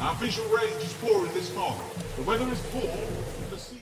Our visual range is poor in this fog. The weather is poor.